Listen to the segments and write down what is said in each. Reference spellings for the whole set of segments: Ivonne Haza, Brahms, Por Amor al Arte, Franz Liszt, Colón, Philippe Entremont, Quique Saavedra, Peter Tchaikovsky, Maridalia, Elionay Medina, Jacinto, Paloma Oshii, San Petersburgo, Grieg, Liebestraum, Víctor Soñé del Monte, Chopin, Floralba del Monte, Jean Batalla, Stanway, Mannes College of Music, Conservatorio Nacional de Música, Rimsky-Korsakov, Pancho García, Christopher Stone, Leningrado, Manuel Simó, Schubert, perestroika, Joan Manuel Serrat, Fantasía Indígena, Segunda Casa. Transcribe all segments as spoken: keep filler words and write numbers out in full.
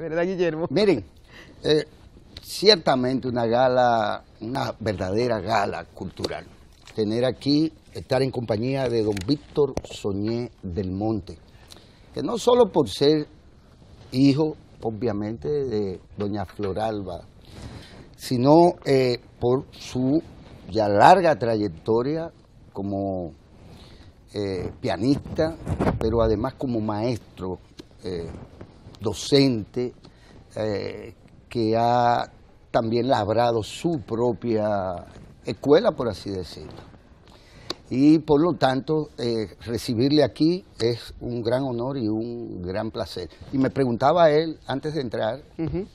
¿verdad, Guillermo? Miren, eh, ciertamente una gala, una verdadera gala cultural. Tener aquí, estar en compañía de don Víctor Soñé del Monte, que no solo por ser hijo, obviamente, de doña Floralba, sino eh, por su ya larga trayectoria como eh, pianista, pero además como maestro, eh, docente, eh, que ha también labrado su propia escuela, por así decirlo. Y por lo tanto, eh, recibirle aquí es un gran honor y un gran placer. Y me preguntaba a él, antes de entrar, uh-huh.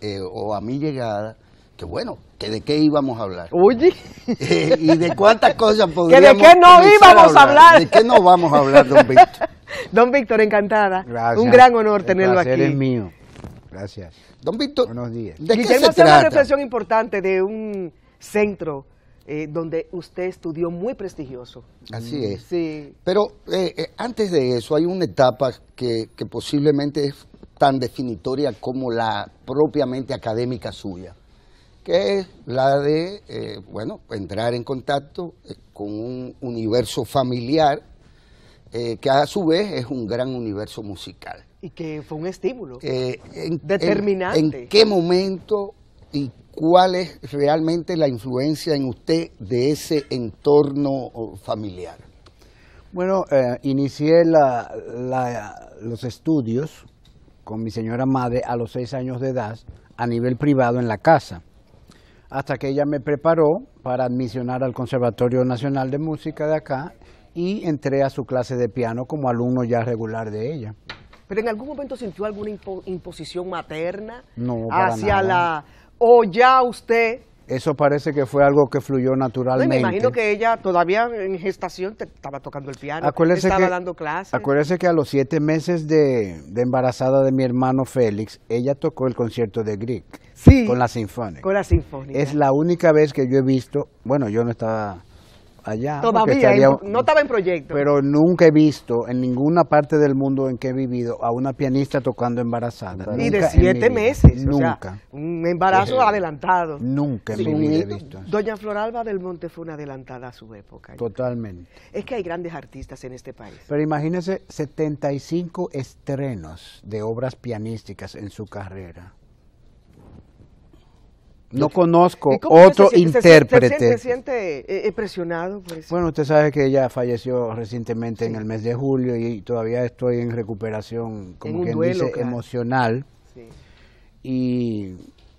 eh, o a mi llegada, que bueno, que de qué íbamos a hablar. Oye. Eh, y de cuántas cosas podríamos que de qué no íbamos a hablar. a hablar. De qué no vamos a hablar, don Víctor. Don Víctor, encantada. Gracias. Un gran honor tenerlo aquí. El placer es mío. Gracias. Don Víctor, buenos días. ¿De qué se trata? Hacer una reflexión importante de un centro eh, donde usted estudió muy prestigioso. Así es. Sí. Pero eh, eh, antes de eso hay una etapa que, que posiblemente es tan definitoria como la propiamente académica suya, que es la de, eh, bueno, entrar en contacto eh, con un universo familiar eh, que a su vez es un gran universo musical. Y que fue un estímulo eh, en, determinante. En, ¿En qué momento y cuál es realmente la influencia en usted de ese entorno familiar? Bueno, eh, inicié la, la, los estudios con mi señora madre a los seis años de edad a nivel privado en la casa, hasta que ella me preparó para admisionar al Conservatorio Nacional de Música de acá y entré a su clase de piano como alumno ya regular de ella. ¿Pero en algún momento sintió alguna impo imposición materna? No, para hacia nada. la ¿O ya usted? Eso parece que fue algo que fluyó naturalmente. No, me imagino que ella todavía en gestación te estaba tocando el piano, acuérdese estaba que, dando clases. Acuérdese que a los siete meses de, de embarazada de mi hermano Félix, ella tocó el concierto de Grieg. Sí, con la sinfónica. Con la sinfónica. Es la única vez que yo he visto, bueno, yo no estaba allá. Todavía, estaría, no estaba en proyecto. Pero nunca he visto en ninguna parte del mundo en que he vivido a una pianista tocando embarazada. Ni nunca de siete meses. Nunca. O sea, un embarazo es, adelantado. Nunca sí. en mi vida he visto. Doña Floralba del Monte fue una adelantada a su época. Totalmente. Es que hay grandes artistas en este país. Pero imagínense setenta y cinco estrenos de obras pianísticas en su carrera. No conozco otro se siente, intérprete. ¿Se, se, se siente eh, presionado por eso? Bueno, usted sabe que ella falleció recientemente sí. en el mes de julio y todavía estoy en recuperación, como en quien duelo, dice, claro. emocional. Sí. Y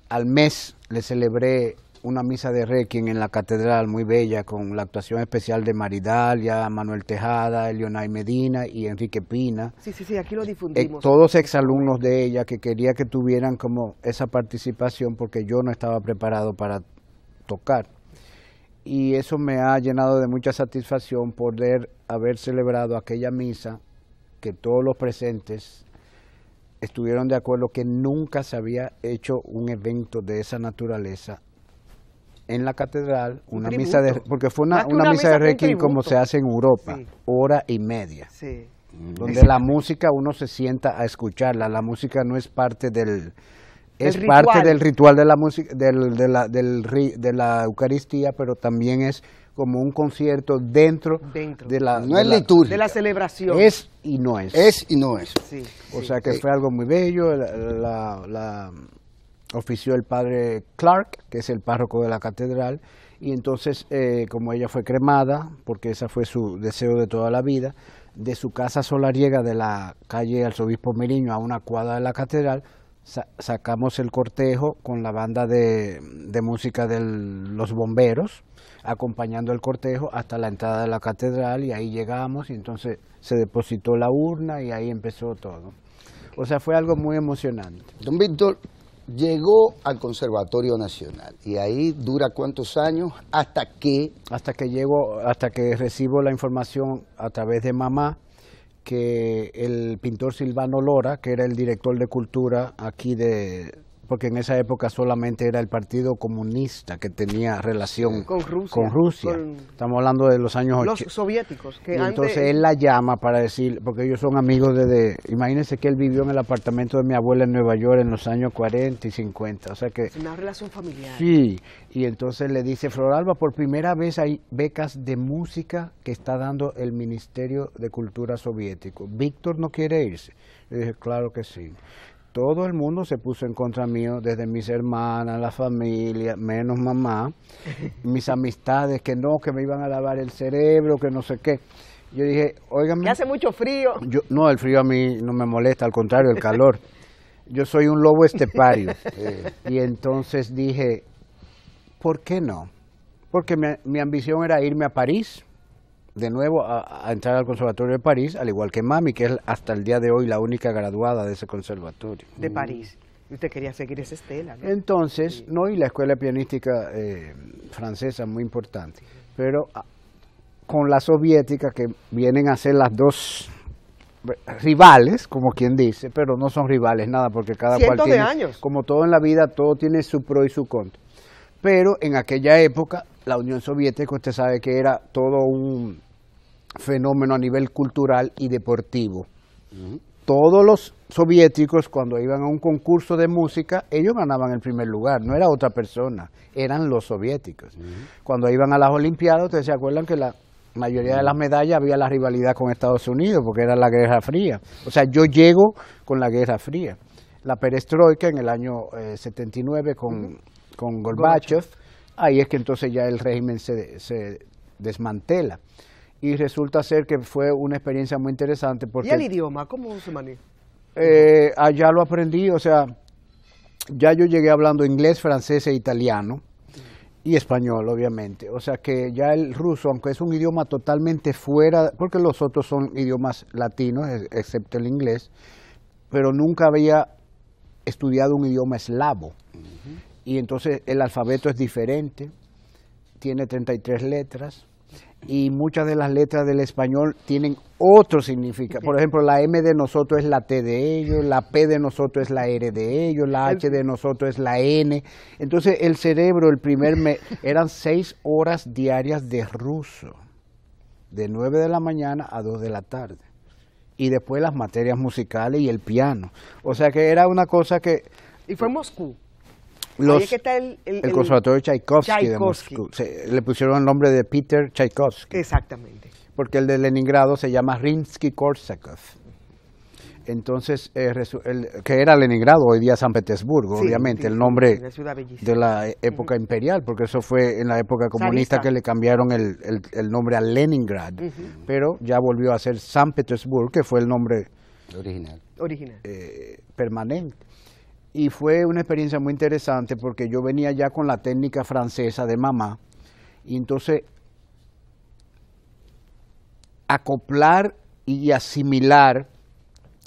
al mes le celebré una misa de requiem en la catedral, muy bella, con la actuación especial de Maridalia, Manuel Tejada, Elionay Medina y Enrique Pina. Sí, sí, sí, aquí lo difundimos. Eh, todos exalumnos de ella que quería que tuvieran como esa participación porque yo no estaba preparado para tocar. Y eso me ha llenado de mucha satisfacción poder haber celebrado aquella misa que todos los presentes estuvieron de acuerdo que nunca se había hecho un evento de esa naturaleza en la catedral, una un misa de porque fue una, una, una misa, misa de requiem como se hace en Europa, sí. hora y media, sí. donde la música uno se sienta a escucharla, la música no es parte del es el parte ritual. del ritual de la música del, de la del, de la Eucaristía, pero también es como un concierto dentro, dentro. de la no de es la, liturgia, de la celebración es y no es es y no es, sí, o sí, sea que sí. fue algo muy bello. La, la, la ofició el padre Clark, que es el párroco de la catedral, y entonces, eh, como ella fue cremada, porque ese fue su deseo de toda la vida, de su casa solariega de la calle Arzobispo Meriño a una cuadra de la catedral, sa sacamos el cortejo con la banda de, de música de los bomberos, acompañando el cortejo hasta la entrada de la catedral, y ahí llegamos, y entonces se depositó la urna, y ahí empezó todo. O sea, fue algo muy emocionante. Don Víctor, llegó al Conservatorio Nacional y ahí dura cuántos años hasta que... Hasta que llego, hasta que recibo la información a través de mamá que el pintor Silvano Lora, que era el director de cultura aquí de porque en esa época solamente era el Partido Comunista que tenía relación con Rusia. Con Rusia. Con Estamos hablando de los años ochenta. Los soviéticos. Que antes... Entonces él la llama para decir, porque ellos son amigos desde... Imagínense que él vivió en el apartamento de mi abuela en Nueva York en los años cuarenta y cincuenta. O sea que... Es una relación familiar. Sí, y entonces le dice, Floralba, por primera vez hay becas de música que está dando el Ministerio de Cultura soviético. Víctor no quiere irse. Le dije, claro que sí. Todo el mundo se puso en contra mío, desde mis hermanas, la familia, menos mamá, mis amistades, que no, que me iban a lavar el cerebro, que no sé qué. Yo dije, óigame... Que hace mucho frío. Yo, no, el frío a mí no me molesta, al contrario, el calor. Yo soy un lobo estepario. eh, y entonces dije, ¿por qué no? Porque mi, mi ambición era irme a París, de nuevo a, a entrar al Conservatorio de París, al igual que mami, que es hasta el día de hoy la única graduada de ese conservatorio. De París. Y usted quería seguir esa estela, ¿no? Entonces, sí. no, y la escuela pianística eh, francesa, muy importante. Sí. Pero a, con la soviética, que vienen a ser las dos rivales, como quien dice, pero no son rivales nada, porque cada Cientos cual tiene... de años. Como todo en la vida, todo tiene su pro y su contra. Pero en aquella época, la Unión Soviética, usted sabe que era todo un fenómeno a nivel cultural y deportivo. Uh-huh. Todos los soviéticos, cuando iban a un concurso de música, ellos ganaban el primer lugar, no era otra persona, eran los soviéticos. Uh-huh. Cuando iban a las Olimpiadas, ustedes se acuerdan que la mayoría de las medallas había la rivalidad con Estados Unidos, porque era la Guerra Fría. O sea, yo llego con la Guerra Fría. La perestroika en el año eh, setenta y nueve con... Uh-huh. con Gorbachev, ahí es que entonces ya el régimen se, se desmantela. Y resulta ser que fue una experiencia muy interesante porque... ¿Y el idioma? ¿Cómo se maneja? Eh, allá lo aprendí, o sea, ya yo llegué hablando inglés, francés e italiano, y español, obviamente. O sea que ya el ruso, aunque es un idioma totalmente fuera, porque los otros son idiomas latinos, excepto el inglés, pero nunca había estudiado un idioma eslavo. Uh-huh. Y entonces el alfabeto es diferente, tiene treinta y tres letras y muchas de las letras del español tienen otro significado. Por ejemplo, la M de nosotros es la T de ellos, la P de nosotros es la R de ellos, la H de nosotros es la N. Entonces el cerebro, el primer mes, eran seis horas diarias de ruso, de nueve de la mañana a dos de la tarde. Y después las materias musicales y el piano. O sea que era una cosa que... ¿Y fue en Moscú? Los, ahí es que está el, el, el Conservatorio el, Tchaikovsky, Tchaikovsky de Moscú. Se, le pusieron el nombre de Peter Tchaikovsky. Exactamente. Porque el de Leningrado se llama Rimsky-Korsakov. Entonces, eh, el, que era Leningrado, hoy día San Petersburgo, sí, obviamente, sí, el nombre la de la época uh -huh. imperial, porque eso fue en la época comunista Zarista. Que le cambiaron el, el, el nombre a Leningrad, uh -huh. pero ya volvió a ser San Petersburgo, que fue el nombre original, original. Eh, permanente. Y fue una experiencia muy interesante porque yo venía ya con la técnica francesa de mamá y entonces acoplar y asimilar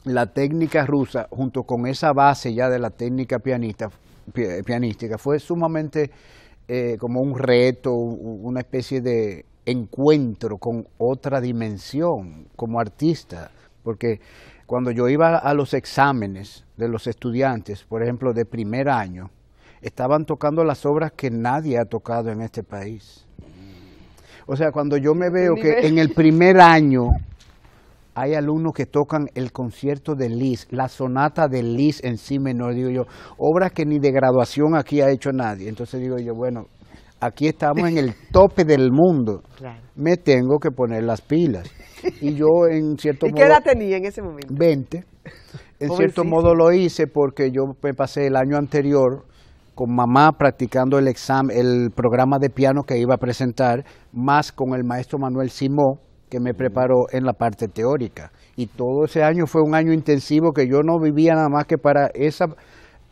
la técnica rusa junto con esa base ya de la técnica pianista, pianística fue sumamente eh, como un reto, una especie de encuentro con otra dimensión como artista, porque cuando yo iba a los exámenes de los estudiantes, por ejemplo, de primer año, estaban tocando las obras que nadie ha tocado en este país. O sea, cuando yo me veo que en el primer año hay alumnos que tocan el concierto de Liszt, la sonata de Liszt en sí menor, digo yo, obras que ni de graduación aquí ha hecho nadie. Entonces digo yo, bueno, aquí estamos en el tope del mundo, claro. Me tengo que poner las pilas. Y yo en cierto ¿Y modo... ¿Y qué edad tenía en ese momento? veinte. En Pobrecito. Cierto modo lo hice porque yo me pasé el año anterior con mamá practicando el examen, el programa de piano que iba a presentar, más con el maestro Manuel Simó, que me preparó en la parte teórica. Y todo ese año fue un año intensivo que yo no vivía nada más que para esa...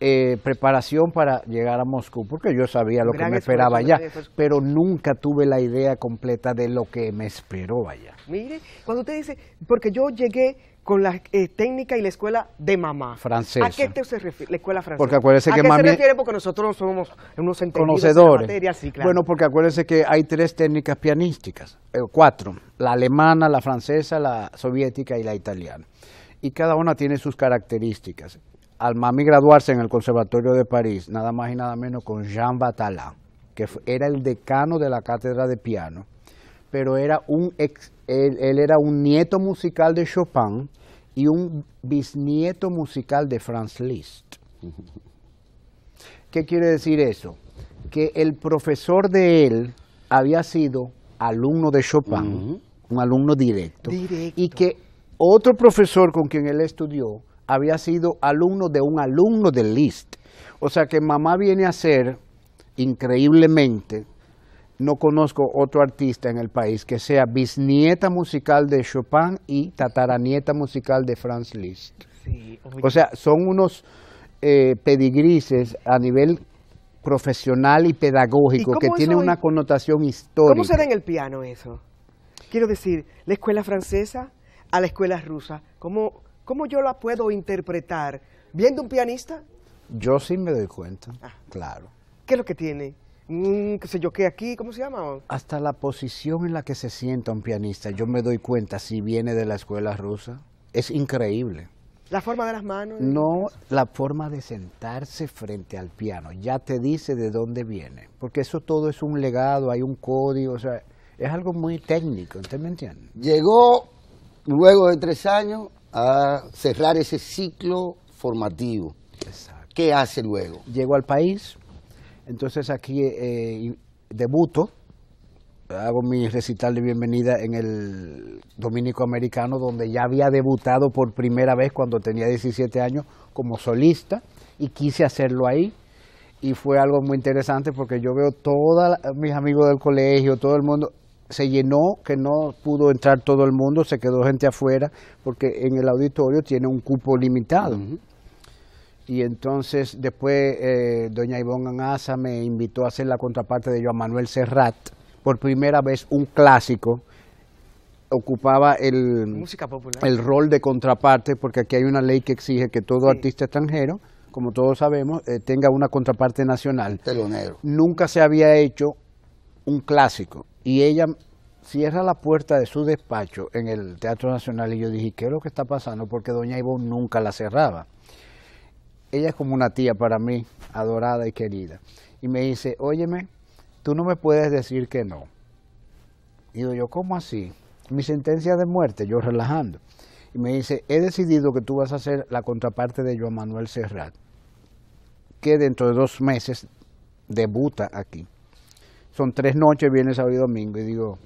Eh, preparación para llegar a Moscú, porque yo sabía lo Gran que me esperaba allá, pero nunca tuve la idea completa de lo que me esperó allá. Mire, cuando usted dice, porque yo llegué con la eh, técnica y la escuela de mamá. Francesa. ¿A qué te se refiere? La escuela francesa. Porque acuérdese que ¿A qué mami... se refiere? Porque nosotros somos unos entendidos conocedores. De la materia, sí, claro. Bueno, porque acuérdese que hay tres técnicas pianísticas, eh, cuatro, la alemana, la francesa, la soviética y la italiana. Y cada una tiene sus características. al mami graduarse en el Conservatorio de París, nada más y nada menos con Jean Batalla, que era el decano de la cátedra de piano, pero era un ex, él, él era un nieto musical de Chopin y un bisnieto musical de Franz Liszt. ¿Qué quiere decir eso? Que el profesor de él había sido alumno de Chopin, uh-huh. un alumno directo, directo, y que otro profesor con quien él estudió había sido alumno de un alumno de Liszt. O sea que mamá viene a ser, increíblemente, no conozco otro artista en el país que sea bisnieta musical de Chopin y tataranieta musical de Franz Liszt. Sí, o sea, son unos eh, pedigrises a nivel profesional y pedagógico, ¿Y que tiene una connotación histórica. ¿Cómo será en el piano eso? Quiero decir, la escuela francesa a la escuela rusa, ¿cómo, cómo yo la puedo interpretar? ¿Viendo un pianista? Yo sí me doy cuenta, ah. claro. ¿Qué es lo que tiene? Mm, ¿Qué sé yo qué aquí? ¿Cómo se llama? Hasta la posición en la que se sienta un pianista, yo me doy cuenta si viene de la escuela rusa. Es increíble. ¿La forma de las manos? No, la forma de sentarse frente al piano. Ya te dice de dónde viene. Porque eso todo es un legado, hay un código, o sea, es algo muy técnico, ¿usted me entiende? Llegó, luego de tres años, a cerrar ese ciclo formativo. Exacto. ¿Qué hace luego? Llegó al país, entonces aquí eh, debuto, hago mi recital de bienvenida en el Dominico Americano, donde ya había debutado por primera vez cuando tenía diecisiete años como solista, y quise hacerlo ahí, y fue algo muy interesante porque yo veo todos mis amigos del colegio, todo el mundo, se llenó, que no pudo entrar todo el mundo, se quedó gente afuera, porque en el auditorio tiene un cupo limitado. Uh-huh. Y entonces después eh, doña Ivonne Haza me invitó a hacer la contraparte de Joan Manuel Serrat. Por primera vez un clásico ocupaba el, música popular, el rol de contraparte, porque aquí hay una ley que exige que todo sí. artista extranjero, como todos sabemos, eh, tenga una contraparte nacional. Telonero. Nunca se había hecho un clásico. Y ella cierra la puerta de su despacho en el Teatro Nacional y yo dije, ¿qué es lo que está pasando? Porque doña Ivonne nunca la cerraba. Ella es como una tía para mí, adorada y querida. Y me dice, óyeme, tú no me puedes decir que no. Y digo yo, ¿cómo así? Mi sentencia de muerte, yo relajando. Y me dice, he decidido que tú vas a hacer la contraparte de Joan Manuel Serrat, que dentro de dos meses debuta aquí. Son tres noches, viernes, sábado y domingo. Y digo,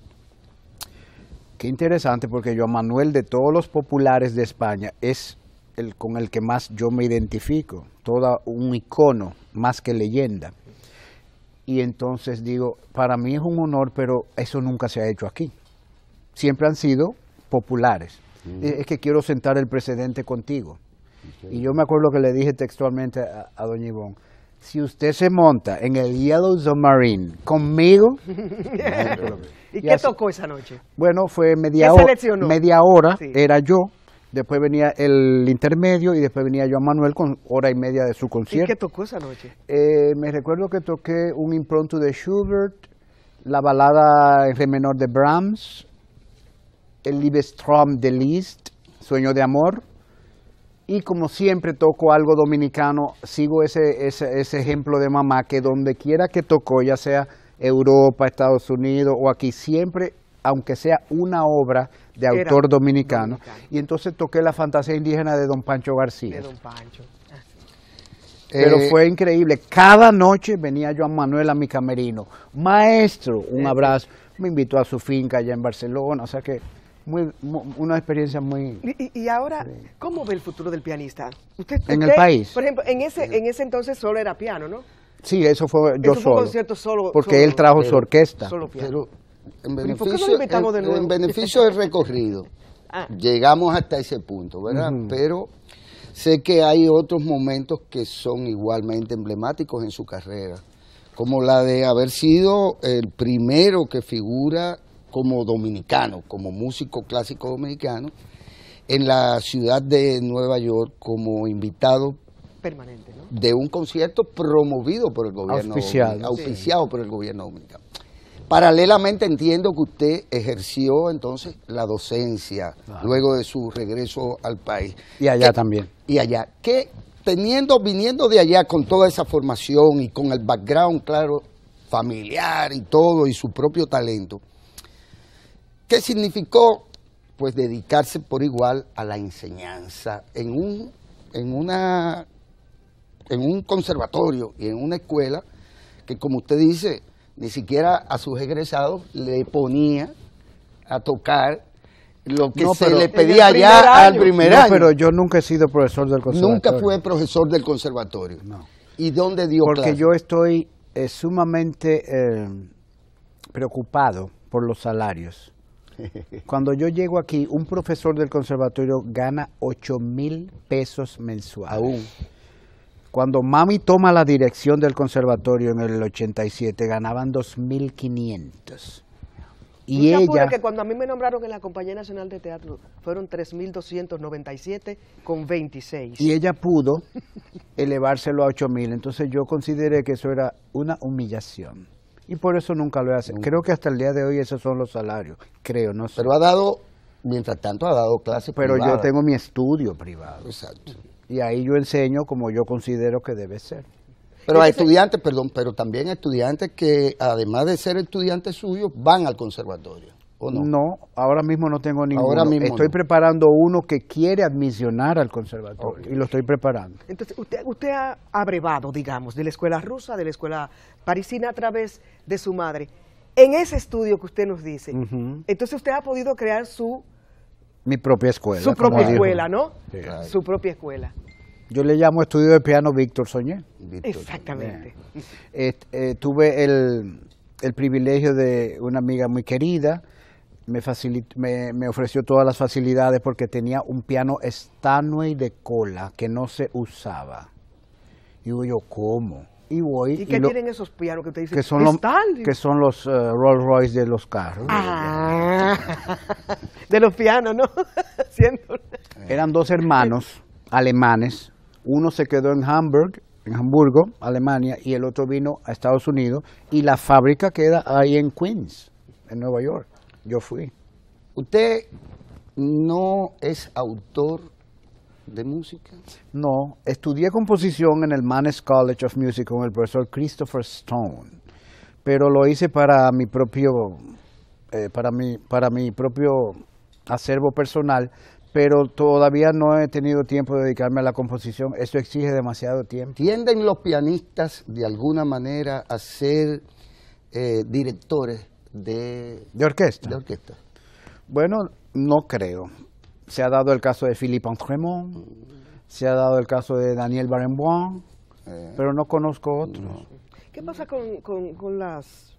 qué interesante, porque Joan Manuel, de todos los populares de España, es el con el que más yo me identifico. Todo un icono, más que leyenda. Y entonces digo, para mí es un honor, pero eso nunca se ha hecho aquí. Siempre han sido populares. Mm. Es que quiero sentar el precedente contigo. Okay. Y yo me acuerdo que le dije textualmente a, a doña Ivonne, si usted se monta en el Yellow Submarine conmigo... ¿Y, ¿Y qué así, tocó esa noche? Bueno, fue media hora. Media hora sí. era yo, después venía el intermedio y después venía Joan Manuel con hora y media de su concierto. ¿Y qué tocó esa noche? Eh, me recuerdo que toqué un impromptu de Schubert, la balada en re menor de Brahms, el Liebestraum de Liszt, Sueño de Amor, y como siempre toco algo dominicano, sigo ese, ese, ese ejemplo de mamá, que donde quiera que tocó, ya sea Europa, Estados Unidos o aquí, siempre... aunque sea una obra de autor dominicano. dominicano, y entonces toqué la Fantasía Indígena de don Pancho García. De don Pancho. Ah, sí. Pero eh, fue increíble, cada noche venía Joan Manuel a mi camerino, maestro, un abrazo, me invitó a su finca allá en Barcelona, o sea que muy, muy, una experiencia muy... Y, y ahora, sí. ¿cómo ve el futuro del pianista? ¿Usted, usted, en el país? Por ejemplo, en ese, en ese entonces solo era piano, ¿no? Sí, eso fue yo eso solo, fue solo, porque solo, él trajo pero, su orquesta. Solo piano. Pero, En beneficio, no de en, en beneficio del recorrido, ah. llegamos hasta ese punto, ¿verdad? Uh-huh. Pero sé que hay otros momentos que son igualmente emblemáticos en su carrera, como la de haber sido el primero que figura como dominicano, como músico clásico dominicano, en la ciudad de Nueva York como invitado permanente, ¿no? de un concierto promovido por el gobierno Auspicial, auspiciado sí. por el gobierno dominicano. Paralelamente entiendo que usted ejerció entonces la docencia, claro. luego de su regreso al país. Y allá ¿Qué, también. Y allá. ¿Qué, teniendo, viniendo de allá con toda esa formación y con el background, claro, familiar y todo, y su propio talento, ¿qué significó? Pues dedicarse por igual a la enseñanza en un, en una, en un conservatorio y en una escuela que, como usted dice, ni siquiera a sus egresados le ponía a tocar lo que no, se le pedía ya al primer año. No, pero yo nunca he sido profesor del conservatorio. Nunca fue profesor del conservatorio. No. ¿Y dónde dio clase? Porque yo estoy eh, sumamente eh, preocupado por los salarios. Cuando yo llego aquí, un profesor del conservatorio gana ocho mil pesos mensuales. Aún. Cuando mami toma la dirección del conservatorio en el ochenta y siete, ganaban dos mil quinientos. Y yo ella... que cuando a mí me nombraron en la Compañía Nacional de Teatro, fueron tres mil doscientos noventa y siete con veintiséis. Y ella pudo elevárselo a ocho mil. Entonces yo consideré que eso era una humillación. Y por eso nunca lo hace. Creo que hasta el día de hoy esos son los salarios. Creo, no sé. Pero ha dado, mientras tanto ha dado clases privadas. Pero yo tengo mi estudio privado. Exacto. Y ahí yo enseño como yo considero que debe ser. Pero a estudiantes, perdón, pero también a estudiantes que además de ser estudiantes suyos, van al conservatorio, ¿o no? No, ahora mismo no tengo ninguno. Ahora mismo estoy no. preparando uno que quiere admisionar al conservatorio, okay, y lo estoy preparando. Entonces, usted, usted ha abrevado, digamos, de la escuela rusa, de la escuela parisina a través de su madre. En ese estudio que usted nos dice, uh-huh, entonces usted ha podido crear su... Mi propia escuela. Su propia escuela, ¿no? Sí, claro. Su propia escuela. Yo le llamo estudio de piano Víctor Soñé. Víctor Exactamente. Soñé. Eh, eh, tuve el, el privilegio de una amiga muy querida, me, facilitó, me, me ofreció todas las facilidades porque tenía un piano Stanway de cola que no se usaba. Y digo yo, ¿cómo? Y voy... ¿Y, y qué lo, tienen esos pianos que te dicen? Que son, lo, que son los uh, Rolls Royce de los carros. Ah, de los pianos, ¿no? Eran dos hermanos alemanes. Uno se quedó en Hamburg, en Hamburgo, Alemania, y el otro vino a Estados Unidos, y la fábrica queda ahí en Queens, en Nueva York. Yo fui. ¿Usted no es autor de música? No, estudié composición en el Mannes College of Music con el profesor Christopher Stone, pero lo hice para mi propio, eh, para mi, para mi propio acervo personal, pero todavía no he tenido tiempo de dedicarme a la composición. Eso exige demasiado tiempo. ¿Tienden los pianistas de alguna manera a ser eh, directores de, ¿De, orquesta? de orquesta? Bueno, no creo. Se ha dado el caso de Philippe Entremont, se ha dado el caso de Daniel Barenboim, eh, pero no conozco otros. No. ¿Qué pasa con, con, con las,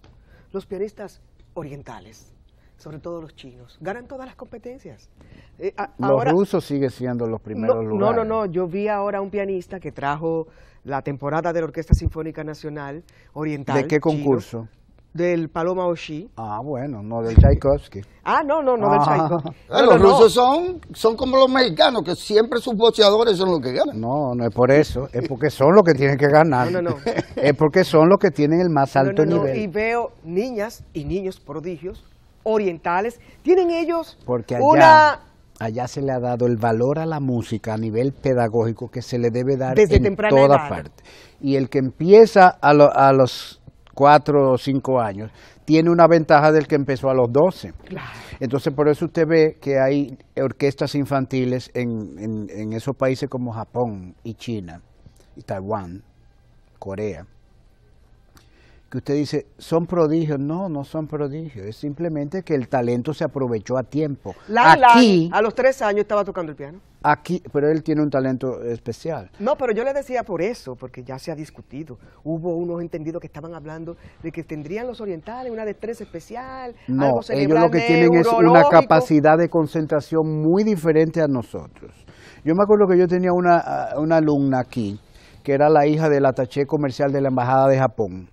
los pianistas orientales? Sobre todo los chinos, ganan todas las competencias. Eh, a, los ahora, rusos siguen siendo los primeros no, lugares. No, no, no, yo vi ahora un pianista que trajo la temporada de la Orquesta Sinfónica Nacional Oriental. ¿De qué concurso? Chino, del Paloma Oshii. Ah, bueno, no del Tchaikovsky. Ah, no, no, no ah. del Tchaikovsky. Ah, los no. rusos son, son como los mexicanos, que siempre sus boxeadores son los que ganan. No, no es por eso, es porque son los que tienen que ganar. No, no, no. Es porque son los que tienen el más alto no, no, nivel. No, y veo niñas y niños prodigios orientales, tienen ellos porque allá, una... allá se le ha dado el valor a la música a nivel pedagógico que se le debe dar desde en toda parte. Y el que empieza a, lo, a los cuatro o cinco años tiene una ventaja del que empezó a los doce. Claro. Entonces por eso usted ve que hay orquestas infantiles en, en, en esos países como Japón y China, y Taiwán, Corea, que usted dice, son prodigios. No, no son prodigios, es simplemente que el talento se aprovechó a tiempo. Lan, aquí, Lan, a los tres años estaba tocando el piano. Aquí, pero él tiene un talento especial. No, pero yo le decía por eso, porque ya se ha discutido. Hubo unos entendidos que estaban hablando de que tendrían los orientales una destreza especial. No, algo ellos lo que tienen es una capacidad de concentración muy diferente a nosotros. Yo me acuerdo que yo tenía una, una alumna aquí, que era la hija del attaché comercial de la Embajada de Japón.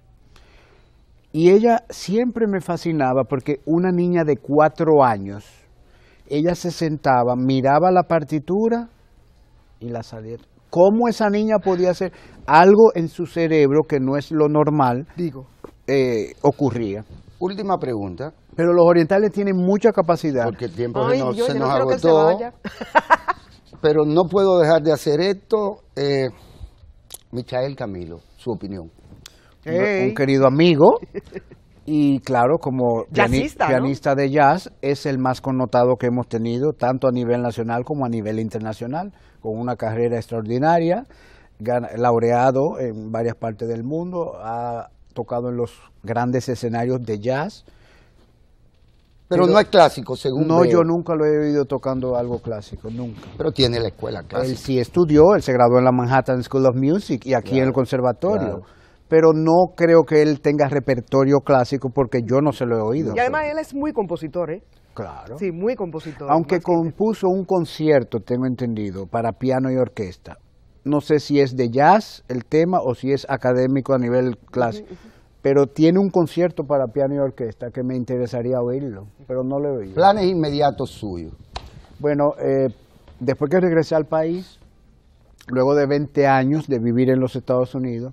Y ella siempre me fascinaba porque una niña de cuatro años, ella se sentaba, miraba la partitura y la salía. ¿Cómo esa niña podía hacer algo en su cerebro que no es lo normal? Digo, eh, ocurría. Última pregunta. Pero los orientales tienen mucha capacidad. Porque el tiempo Ay, se nos, se nos agotó. Pero no puedo dejar de hacer esto. Eh, Michel Camilo, su opinión. Hey. Un, un querido amigo. Y claro, como jazzista, pianista, ¿no?, de jazz, es el más connotado que hemos tenido, tanto a nivel nacional como a nivel internacional, con una carrera extraordinaria, laureado en varias partes del mundo, ha tocado en los grandes escenarios de jazz. Pero, Pero no es clásico, según No, veo. Yo nunca lo he oído tocando algo clásico, nunca. Pero tiene la escuela clásica. Él sí estudió, él se graduó en la Manhattan School of Music y aquí, claro, en el conservatorio. Claro. Pero no creo que él tenga repertorio clásico porque yo no se lo he oído. Y además él es muy compositor, ¿eh? Claro. Sí, muy compositor. Aunque compuso un concierto, tengo entendido, para piano y orquesta. No sé si es de jazz el tema o si es académico a nivel clásico. Uh-huh, uh-huh. Pero tiene un concierto para piano y orquesta que me interesaría oírlo, pero no lo he oído. ¿Planes inmediatos suyos? Bueno, eh, después que regresé al país, luego de veinte años de vivir en los Estados Unidos,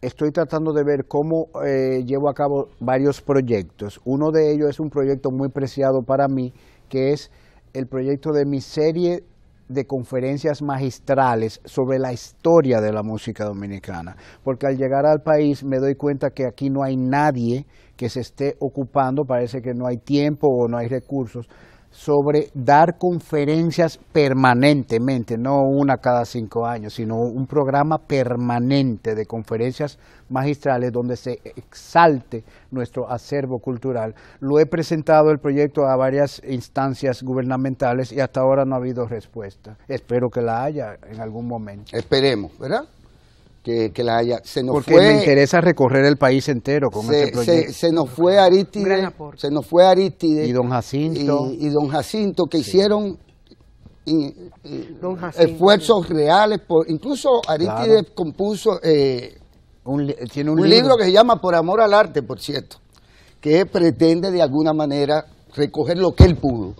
estoy tratando de ver cómo eh, llevo a cabo varios proyectos. Uno de ellos es un proyecto muy preciado para mí, que es el proyecto de mi serie de conferencias magistrales sobre la historia de la música dominicana. Porque al llegar al país me doy cuenta que aquí no hay nadie que se esté ocupando, parece que no hay tiempo o no hay recursos, sobre dar conferencias permanentemente, no una cada cinco años, sino un programa permanente de conferencias magistrales donde se exalte nuestro acervo cultural. Lo he presentado el proyecto a varias instancias gubernamentales y hasta ahora no ha habido respuesta. Espero que la haya en algún momento. Esperemos, ¿verdad? Que, que la haya. Se nos Porque fue, me interesa recorrer el país entero con se, ese proyecto. Se, se nos fue Arítide, se nos fue Arítide y don Jacinto y, y don Jacinto que sí. hicieron y, y don Jacinto, esfuerzos sí. reales, por, incluso Arítide claro. compuso eh, un, tiene un, un libro. libro que se llama Por Amor al Arte, por cierto, que pretende de alguna manera recoger lo que él pudo.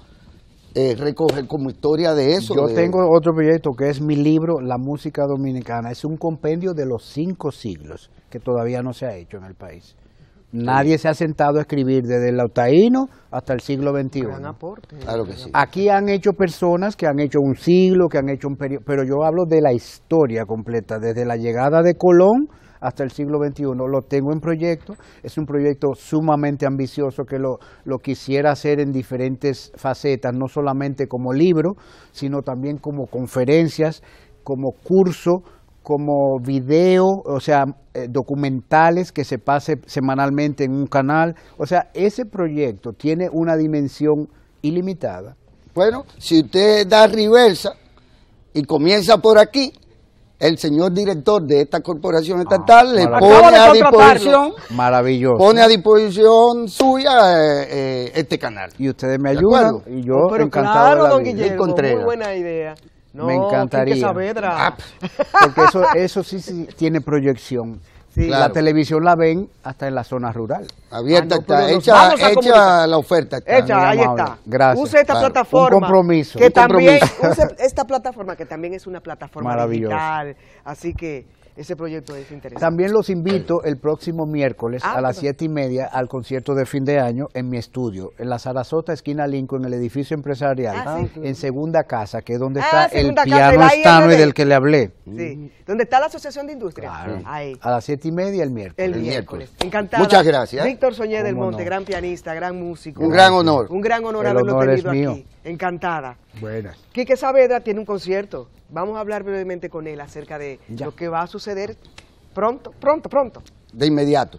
Eh, recoger como historia de eso. Yo de... tengo otro proyecto que es mi libro La Música Dominicana. Es un compendio de los cinco siglos que todavía no se ha hecho en el país. Nadie sí. se ha sentado a escribir desde el Lautaíno hasta el siglo veintiuno. Gran aporte. Claro que sí. Aquí han hecho personas que han hecho un siglo, que han hecho un periodo, pero yo hablo de la historia completa, desde la llegada de Colón hasta el siglo veintiuno, lo tengo en proyecto, es un proyecto sumamente ambicioso que lo, lo quisiera hacer en diferentes facetas, no solamente como libro, sino también como conferencias, como curso, como video, o sea, eh, documentales que se pase semanalmente en un canal. O sea, ese proyecto tiene una dimensión ilimitada. Bueno, si usted da reversa y comienza por aquí, el señor director de esta corporación estatal ah, le pone a disposición, maravilloso, pone a disposición suya eh, eh, este canal. Y ustedes me ayudan y yo oh, encantado claro, de la don vida. Guillermo, muy buena idea. No, me encantaría. Ah, porque eso, eso sí, sí tiene proyección. Sí, claro. La televisión la ven hasta en la zona rural. Abierta ah, no, está, hecha, hecha comunicar. la oferta. Está. Hecha, ahí está. Gracias. Use esta claro. plataforma. Un compromiso. Que un también, compromiso. Use esta plataforma que también es una plataforma digital. Así que ese proyecto es interesante. También los invito el próximo miércoles ah, a las siete y media al concierto de fin de año en mi estudio, en la Sarasota, esquina Lincoln, en el edificio empresarial, ah, sí. en Segunda Casa, que es donde ah, está el piano estano y del que le hablé. Sí, donde está la Asociación de Industrias. Claro. Ahí. A las siete y media el miércoles. El, el miércoles. miércoles. Encantada. Muchas gracias. Víctor Soñé del Monte, no? gran pianista, gran músico. Un gran honor. Un gran honor el haberlo honor tenido aquí. Mío. Encantada. Buenas. Quique Saavedra tiene un concierto. Vamos a hablar brevemente con él acerca de ya. lo que va a suceder pronto, pronto, pronto. De inmediato.